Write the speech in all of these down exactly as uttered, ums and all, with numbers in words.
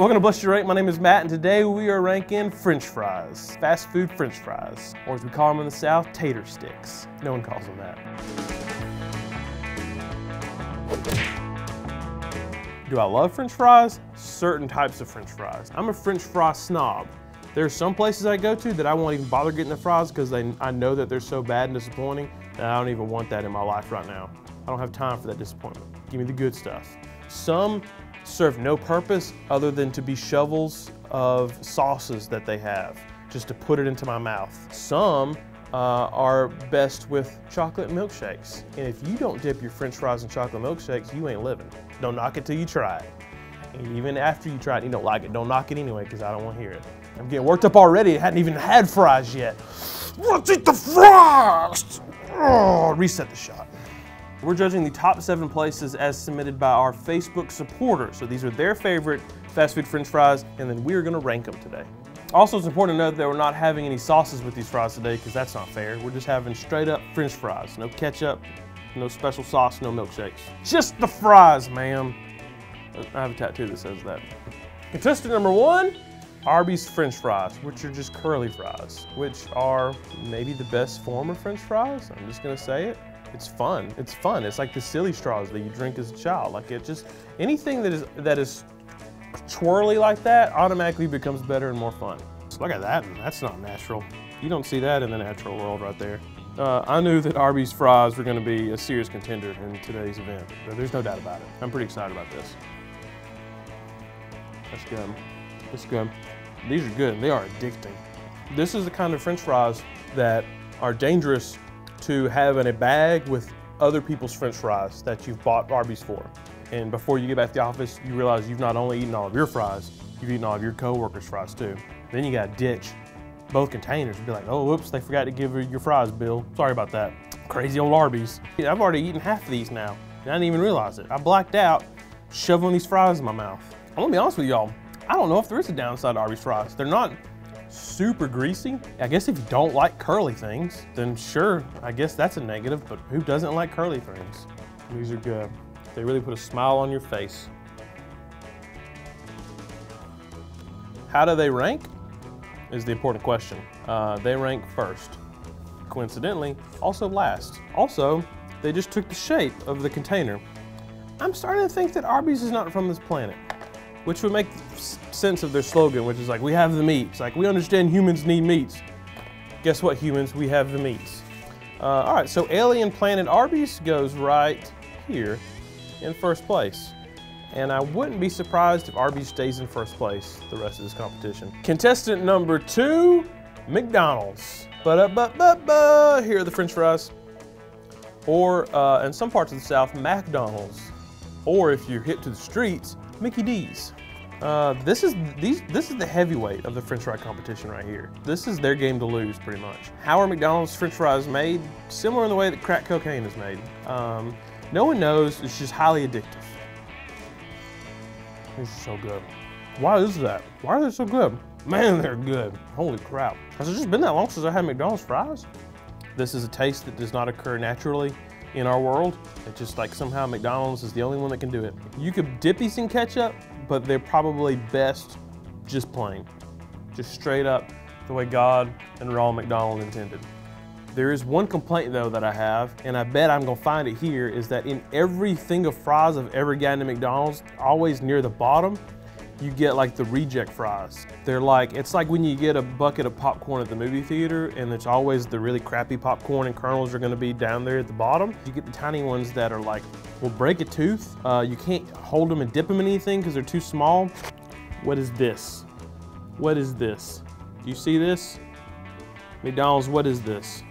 Welcome to Bless Your Rank. My name is Matt, and today we are ranking French fries. Fast food French fries, or as we call them in the South, tater sticks. No one calls them that. Do I love French fries? Certain types of French fries. I'm a French fry snob. There are some places I go to that I won't even bother getting the fries because they, I know that they're so bad and disappointing that I don't even want that in my life right now. I don't have time for that disappointment. Give me the good stuff. Some serve no purpose other than to be shovels of sauces that they have, just to put it into my mouth. Some uh, are best with chocolate milkshakes. And if you don't dip your French fries in chocolate milkshakes, you ain't living. Don't knock it till you try it. And even after you try it and you don't like it, don't knock it anyway, because I don't want to hear it. I'm getting worked up already. I hadn't even had fries yet. Let's eat the fries! Oh, reset the shot. We're judging the top seven places as submitted by our Facebook supporters. So these are their favorite fast food French fries, and then we're gonna rank them today. Also, it's important to note that we're not having any sauces with these fries today because that's not fair. We're just having straight up French fries. No ketchup, no special sauce, no milkshakes. Just the fries, ma'am. I have a tattoo that says that. Contestant number one, Arby's French fries, which are just curly fries, which are maybe the best form of French fries. I'm just gonna say it. It's fun, it's fun. It's like the silly straws that you drink as a child. Like it just, anything that is that is twirly like that automatically becomes better and more fun. So look at that, that's not natural. You don't see that in the natural world right there. Uh, I knew that Arby's fries were gonna be a serious contender in today's event. There's no doubt about it. I'm pretty excited about this. That's good, that's good. These are good, they are addicting. This is the kind of French fries that are dangerous to have in a bag with other people's French fries that you've bought Arby's for. And before you get back to the office, you realize you've not only eaten all of your fries, you've eaten all of your coworkers' fries too. Then you gotta ditch both containers and be like, oh, whoops, they forgot to give you your fries, Bill. Sorry about that. Crazy old Arby's. I've already eaten half of these now, and I didn't even realize it. I blacked out, shoveling these fries in my mouth. I'm gonna be honest with y'all, I don't know if there is a downside to Arby's fries. They're not super greasy. I guess if you don't like curly things, then sure, I guess that's a negative, but who doesn't like curly things? These are good. They really put a smile on your face. How do they rank is the important question. Uh, they rank first. Coincidentally, also last. Also, they just took the shape of the container. I'm starting to think that Arby's is not from this planet, which would make sense of their slogan, which is like, we have the meats. Like, we understand humans need meats. Guess what, humans? We have the meats. Uh, all right, so Alien Planet Arby's goes right here in first place. And I wouldn't be surprised if Arby's stays in first place the rest of this competition. Contestant number two, McDonald's. Ba-da-ba-ba-ba, here are the French fries. Or, uh, in some parts of the South, McDonald's. Or if you're hip to the streets, Mickey D's. Uh, this is these. This is the heavyweight of the French fry competition right here. This is their game to lose, pretty much. How are McDonald's French fries made? Similar in the way that crack cocaine is made. Um, no one knows. It's just highly addictive. This is so good. Why is that? Why are they so good? Man, they're good. Holy crap! Has it just been that long since I had McDonald's fries? This is a taste that does not occur naturally in our world. It's just like somehow McDonald's is the only one that can do it. You could dip these in ketchup, but they're probably best just plain. Just straight up the way God and Ronald McDonald intended. There is one complaint though that I have, and I bet I'm gonna find it here, is that in every thing of fries I've ever gotten at McDonald's, always near the bottom, you get like the reject fries. They're like, it's like when you get a bucket of popcorn at the movie theater and it's always the really crappy popcorn and kernels are gonna be down there at the bottom. You get the tiny ones that are like, will break a tooth. Uh, you can't hold them and dip them in anything because they're too small. What is this? What is this? Do you see this? McDonald's, what is this?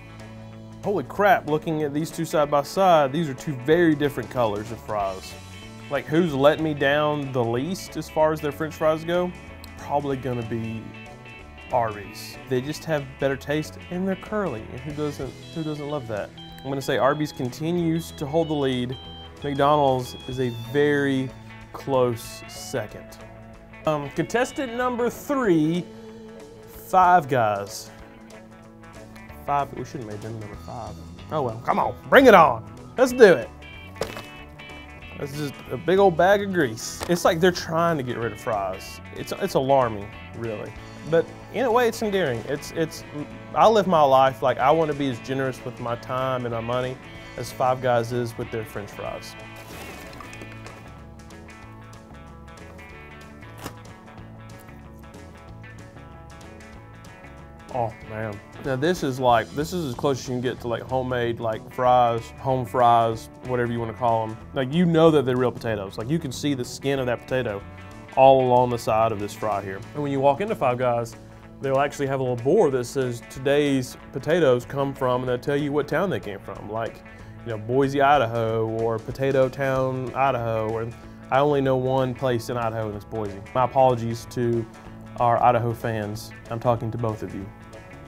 Holy crap, looking at these two side by side, these are two very different colors of fries. Like, who's let me down the least as far as their French fries go? Probably gonna be Arby's. They just have better taste and they're curly, and who doesn't, who doesn't love that? I'm gonna say Arby's continues to hold the lead. McDonald's is a very close second. Um, contestant number three, Five Guys. Five, we should've made them number five. Oh well, come on, bring it on, let's do it. That's just a big old bag of grease. It's like they're trying to get rid of fries. It's, it's alarming, really. But in a way, it's endearing. It's, it's, I live my life like I want to be as generous with my time and my money as Five Guys is with their French fries. Oh man. Now this is like, this is as close as you can get to like homemade like fries, home fries, whatever you want to call them. Like you know that they're real potatoes. Like you can see the skin of that potato all along the side of this fry here. And when you walk into Five Guys, they'll actually have a little board that says today's potatoes come from, and they'll tell you what town they came from. Like, you know, Boise, Idaho, or Potato Town, Idaho. Or I only know one place in Idaho, and it's Boise. My apologies to our Idaho fans. I'm talking to both of you.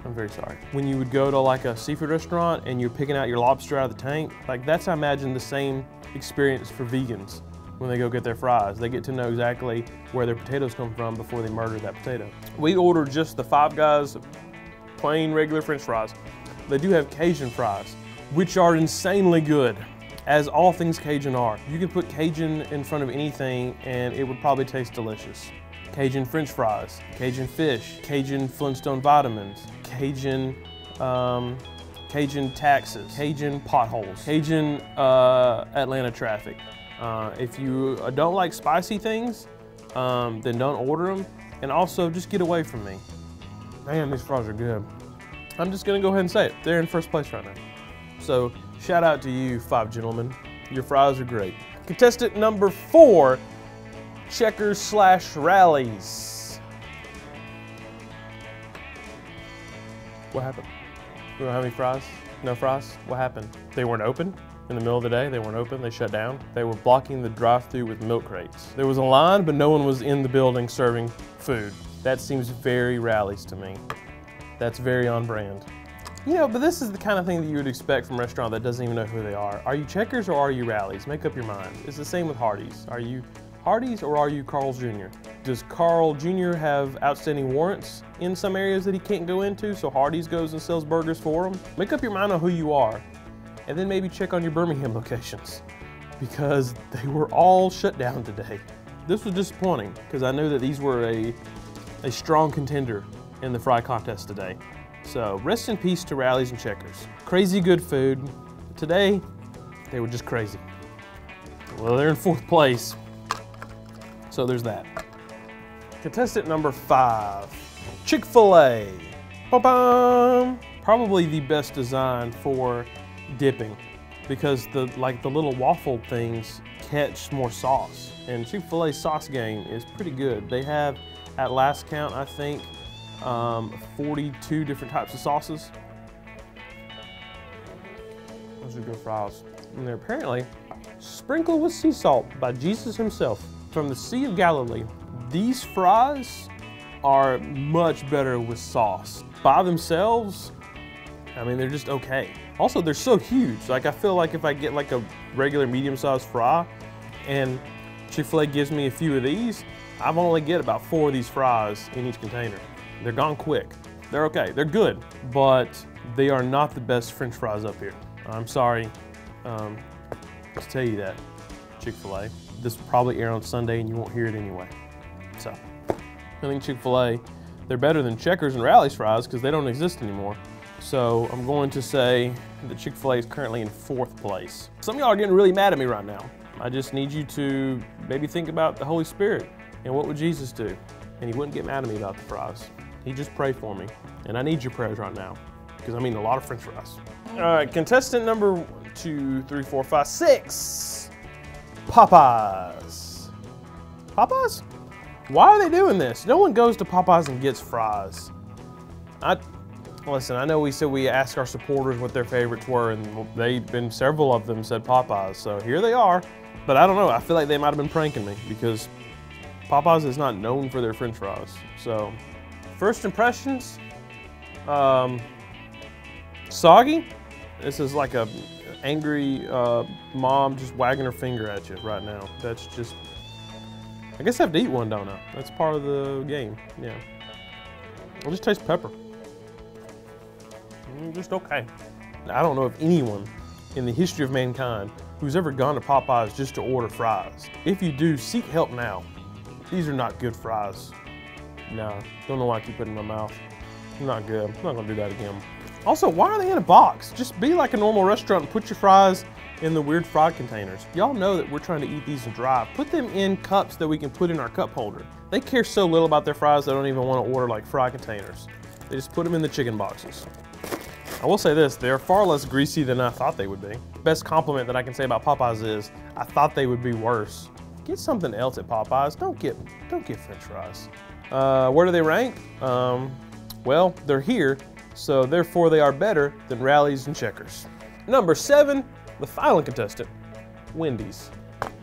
I'm very sorry. When you would go to like a seafood restaurant and you're picking out your lobster out of the tank, like that's, I imagine, the same experience for vegans when they go get their fries. They get to know exactly where their potatoes come from before they murder that potato. We ordered just the Five Guys plain regular French fries. They do have Cajun fries, which are insanely good, as all things Cajun are. You can put Cajun in front of anything and it would probably taste delicious. Cajun French fries, Cajun fish, Cajun Flintstone vitamins, Cajun, um, Cajun taxes, Cajun potholes, Cajun uh, Atlanta traffic. Uh, if you don't like spicy things, um, then don't order them. And also, just get away from me. Man, these fries are good. I'm just gonna go ahead and say it. They're in first place right now. So, shout out to you, five gentlemen. Your fries are great. Contestant number four, Checkers slash Rally's. What happened? We don't have any fries? No fries? What happened? They weren't open? In the middle of the day, they weren't open, they shut down. They were blocking the drive-thru with milk crates. There was a line, but no one was in the building serving food. That seems very Rally's to me. That's very on brand. You know, but this is the kind of thing that you would expect from a restaurant that doesn't even know who they are. Are you Checkers or are you Rally's? Make up your mind. It's the same with Hardee's. Are you Hardee's or are you Carl's Junior? Does Carl Junior have outstanding warrants in some areas that he can't go into, so Hardee's goes and sells burgers for him? Make up your mind on who you are. And then maybe check on your Birmingham locations, because they were all shut down today. This was disappointing, because I knew that these were a, a strong contender in the fry contest today. So rest in peace to Rally's and Checkers. Crazy good food. Today, they were just crazy. Well, they're in fourth place, so there's that. Contestant number five, Chick-fil-A. Ba-bum! Probably the best design for dipping, because the like the little waffle things catch more sauce, and Chick-fil-A's sauce game is pretty good. They have, at last count, I think um, forty-two different types of sauces. Those are good fries, and they're apparently sprinkled with sea salt by Jesus himself from the Sea of Galilee. These fries are much better with sauce. By themselves, I mean, they're just okay. Also, they're so huge. Like, I feel like if I get like a regular medium-sized fry and Chick-fil-A gives me a few of these, I've only get about four of these fries in each container. They're gone quick. They're okay, they're good, but they are not the best French fries up here. I'm sorry um, to tell you that, Chick-fil-A. This will probably air on Sunday and you won't hear it anyway. So, I think Chick-fil-A, they're better than Checkers and Rally's fries because they don't exist anymore. So I'm going to say that Chick-fil-A is currently in fourth place. Some of y'all are getting really mad at me right now. I just need you to maybe think about the Holy Spirit and what would Jesus do? And he wouldn't get mad at me about the fries. He'd just pray for me. And I need your prayers right now, because I'm eating a lot of French fries. All right, contestant number one, two, three, four, five, six, Popeyes. Popeyes? Why are they doing this? No one goes to Popeyes and gets fries. I. Listen, I know we said we asked our supporters what their favorites were, and they've been, several of them said Popeyes, so here they are. But I don't know, I feel like they might have been pranking me, because Popeyes is not known for their French fries. So, first impressions, um, soggy. This is like a angry uh, mom just wagging her finger at you right now. That's just, I guess I have to eat one, don't I? That's part of the game, yeah. I'll just taste pepper. Just okay. I don't know of anyone in the history of mankind who's ever gone to Popeyes just to order fries. If you do, seek help now. These are not good fries. No, don't know why I keep it in my mouth. Not good, I'm not gonna do that again. Also, why are they in a box? Just be like a normal restaurant and put your fries in the weird fry containers. Y'all know that we're trying to eat these and dry. Put them in cups that we can put in our cup holder. They care so little about their fries, they don't even wanna order like fry containers. They just put them in the chicken boxes. I will say this, they are far less greasy than I thought they would be. Best compliment that I can say about Popeyes is, I thought they would be worse. Get something else at Popeyes, don't get, don't get French fries. Uh, where do they rank? Um, well, they're here, so therefore they are better than Rally's and Checkers. Number seven, the final contestant, Wendy's.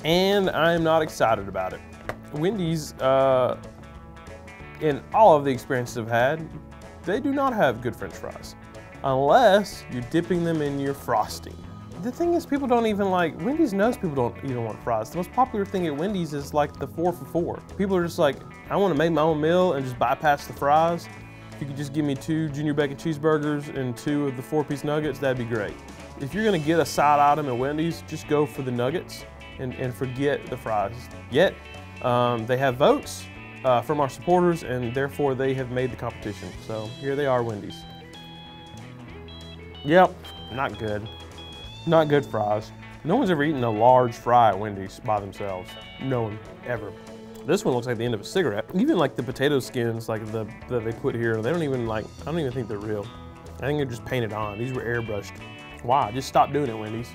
And I am not excited about it. Wendy's, uh, in all of the experiences I've had, they do not have good French fries. Unless you're dipping them in your frosting. The thing is, people don't even like, Wendy's knows people don't even want fries. The most popular thing at Wendy's is like the four for four. People are just like, I want to make my own meal and just bypass the fries. If you could just give me two junior bacon cheeseburgers and two of the four piece nuggets, that'd be great. If you're going to get a side item at Wendy's, just go for the nuggets and, and forget the fries. Yet, um, they have votes uh, from our supporters, and therefore they have made the competition. So here they are, Wendy's. Yep, not good. Not good fries. No one's ever eaten a large fry at Wendy's by themselves. No one, ever. This one looks like the end of a cigarette. Even like the potato skins like the that they put here, they don't even like, I don't even think they're real. I think they're just painted on. These were airbrushed. Why? Just stop doing it, Wendy's.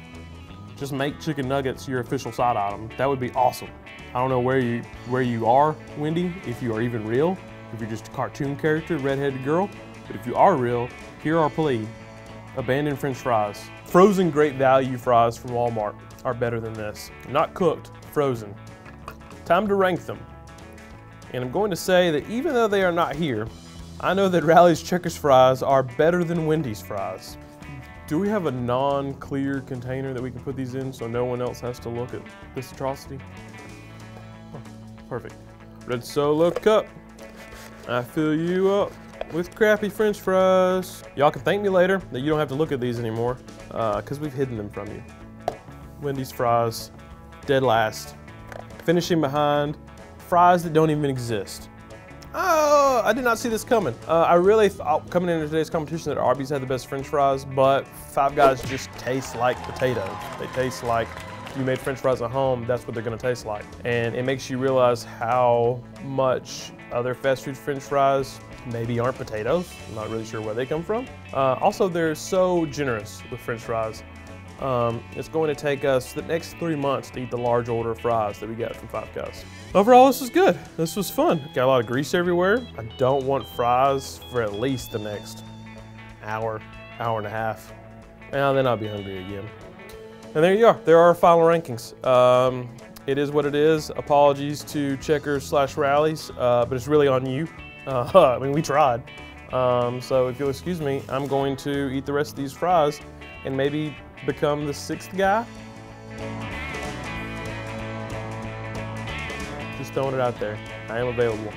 Just make chicken nuggets your official side item. That would be awesome. I don't know where you, where you are, Wendy, if you are even real, if you're just a cartoon character, redheaded girl, but if you are real, hear our plea. Abandoned French fries. Frozen great value fries from Walmart are better than this. Not cooked, frozen. Time to rank them. And I'm going to say that even though they are not here, I know that Rally's Checkers fries are better than Wendy's fries. Do we have a non-clear container that we can put these in so no one else has to look at this atrocity? Oh, perfect. Red Solo cup. I fill you up with crappy French fries. Y'all can thank me later that you don't have to look at these anymore because uh, we've hidden them from you. Wendy's fries, dead last. Finishing behind, fries that don't even exist. Oh, I did not see this coming. Uh, I really thought coming into today's competition that Arby's had the best French fries, but Five Guys just taste like potatoes. They taste like you made French fries at home, that's what they're gonna taste like. And it makes you realize how much other fast food French fries maybe aren't potatoes. I'm not really sure where they come from. Uh, also, they're so generous with French fries. Um, it's going to take us the next three months to eat the large order of fries that we got from Five Guys. Overall, this was good. This was fun. Got a lot of grease everywhere. I don't want fries for at least the next hour, hour and a half. And then I'll be hungry again. And there you are. There are our final rankings. Um, it is what it is. Apologies to Checkers slash Rallies, uh, but it's really on you. Uh, I mean, we tried. Um, so if you'll excuse me, I'm going to eat the rest of these fries and maybe become the sixth guy. Just throwing it out there. I am available.